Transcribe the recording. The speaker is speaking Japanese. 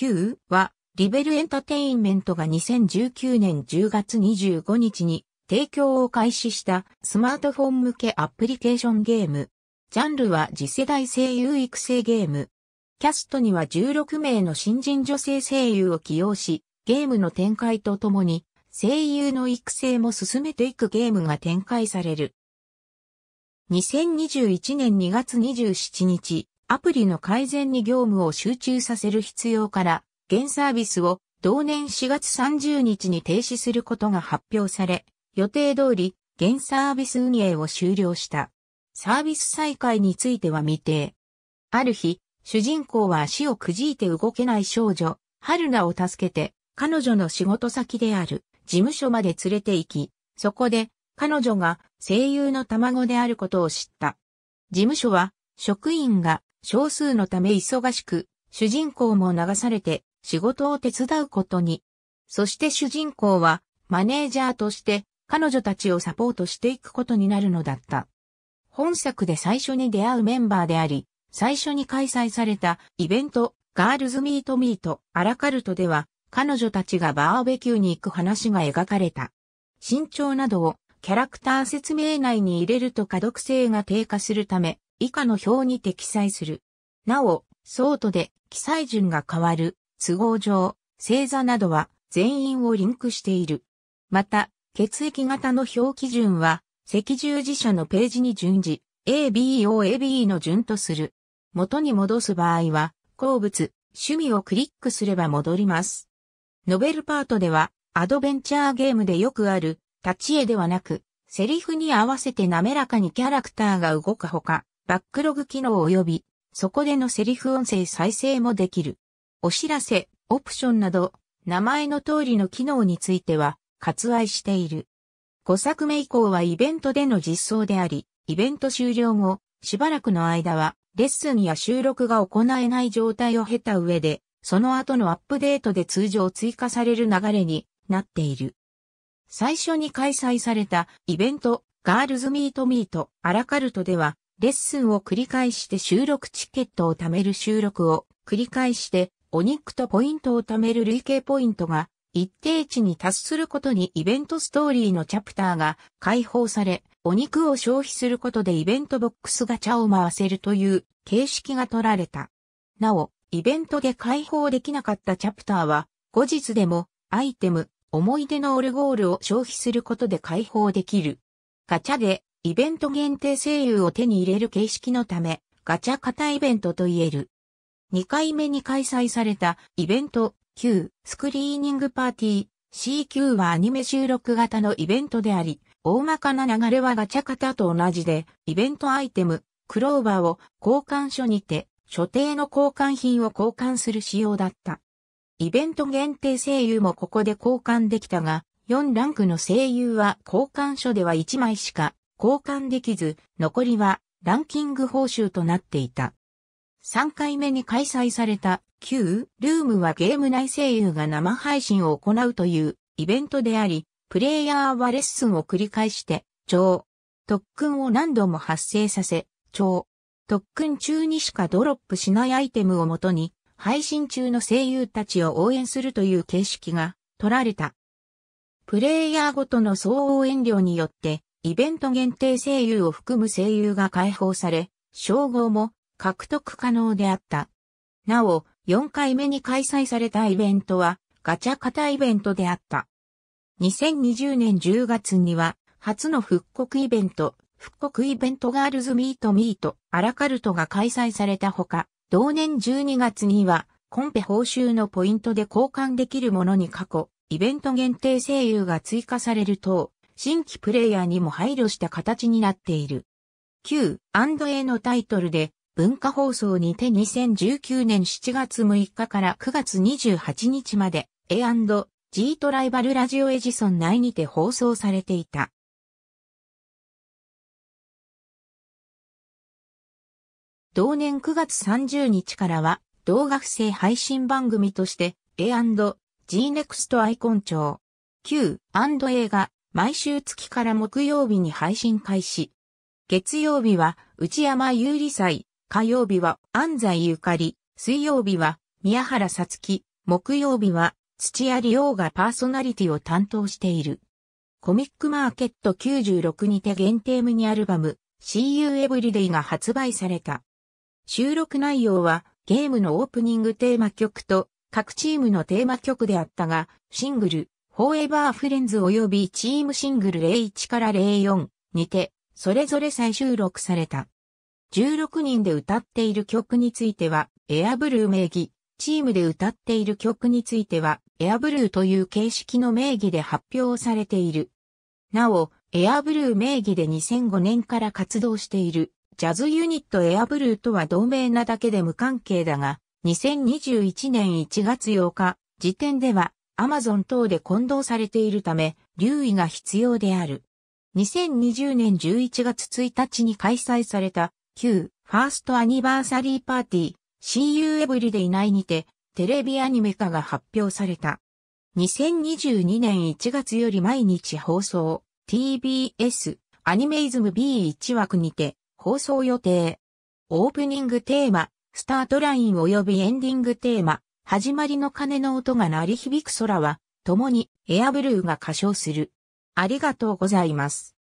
CQ! は、リベルエンタテインメントが2019年10月25日に提供を開始したスマートフォン向けアプリケーションゲーム。ジャンルは次世代声優育成ゲーム。キャストには16名の新人女性声優を起用し、ゲームの展開とともに声優の育成も進めていくゲームが展開される。2021年2月27日、アプリの改善に業務を集中させる必要から、現サービスを同年4月30日に停止することが発表され、予定通り現サービス運営を終了した。サービス再開については未定。ある日、主人公は足をくじいて動けない少女、春菜を助けて、彼女の仕事先である事務所まで連れて行き、そこで彼女が声優の卵であることを知った。事務所は職員が少数のため忙しく、主人公も流されて仕事を手伝うことに。そして主人公はマネージャーとして彼女たちをサポートしていくことになるのだった。本作で最初に出会うメンバーであり、最初に開催されたイベント、ガールズミートミートアラカルトでは、彼女たちがバーベキューに行く話が描かれた。身長などをキャラクター説明内に入れると可読性が低下するため、以下の表にて記載する。なお、ソートで記載順が変わる、都合上、星座などは全員をリンクしている。また、血液型の表記順は、赤十字社のページに順次、A、B、O、A、B の順とする。元に戻す場合は、好物、趣味をクリックすれば戻ります。ノベルパートでは、アドベンチャーゲームでよくある、立ち絵ではなく、セリフに合わせて滑らかにキャラクターが動くほか、バックログ機能及び、そこでのセリフ音声再生もできる。お知らせ、オプションなど、名前の通りの機能については、割愛している。5作目以降はイベントでの実装であり、イベント終了後、しばらくの間は、レッスンや収録が行えない状態を経た上で、その後のアップデートで通常追加される流れになっている。最初に開催されたイベント、ガールズミートミートアラカルトでは、レッスンを繰り返して収録チケットを貯める収録を繰り返して、お肉とポイントを貯める累計ポイントが一定値に達することにイベントストーリーのチャプターが開放され、お肉を消費することでイベントボックスガチャを回せるという形式が取られた。なお、イベントで開放できなかったチャプターは、後日でもアイテム、思い出のオルゴールを消費することで開放できる。ガチャで、イベント限定声優を手に入れる形式のため、ガチャ型イベントと言える。2回目に開催されたイベント、CUE! スクリーニングパーティー、CQ はアニメ収録型のイベントであり、大まかな流れはガチャ型と同じで、イベントアイテム、クローバーを交換所にて、所定の交換品を交換する仕様だった。イベント限定声優もここで交換できたが、4ランクの声優は交換所では1枚しか、交換できず、残りはランキング報酬となっていた。3回目に開催された CUE!ROOM はゲーム内声優が生配信を行うというイベントであり、プレイヤーはレッスンを繰り返して、特訓を何度も発生させ、特訓中にしかドロップしないアイテムをもとに、配信中の声優たちを応援するという形式が取られた。プレイヤーごとの相応遠慮によって、イベント限定声優を含む声優が解放され、称号も獲得可能であった。なお、4回目に開催されたイベントはガチャ型イベントであった。2020年10月には、初の復刻イベントガールズミートミートアラカルトが開催されたほか、同年12月には、コンペ報酬のポイントで交換できるものに過去、イベント限定声優が追加される等、新規プレイヤーにも配慮した形になっている。CUE!A のタイトルで文化放送にて2019年7月6日から9月28日まで A&G トライバルラジオエジソン内にて放送されていた。同年9月30日からは動画不正配信番組として A&G ネクストアイコン庁 CUE!A が毎週月から木曜日に配信開始。月曜日は内山優里祭、火曜日は安西ゆかり、水曜日は宮原さつき、木曜日は土屋礼央がパーソナリティを担当している。コミックマーケット96にて限定ミニアルバムCU! Everyday が発売された。収録内容はゲームのオープニングテーマ曲と各チームのテーマ曲であったが、シングルForever Friends及びチームシングル01から04にてそれぞれ再収録された。16人で歌っている曲についてはAirBlue名義、チームで歌っている曲についてはAirBlueという形式の名義で発表されている。なお、AirBlue名義で2005年から活動しているジャズユニットAirBlueとは同名なだけで無関係だが、2021年1月8日時点では Amazon 等で混同されているため留意が必要である。2020年11月1日に開催されたCUE! ファーストアニバーサリーパーティーCU! Everyday内にてテレビアニメ化が発表された。2022年1月より毎日放送。TBS アニメイズム B1 枠にて放送予定。オープニングテーマ、スタートライン及びエンディングテーマ、始まりの鐘の音が鳴り響く空は、共にAirBlueが歌唱する。ありがとうございます。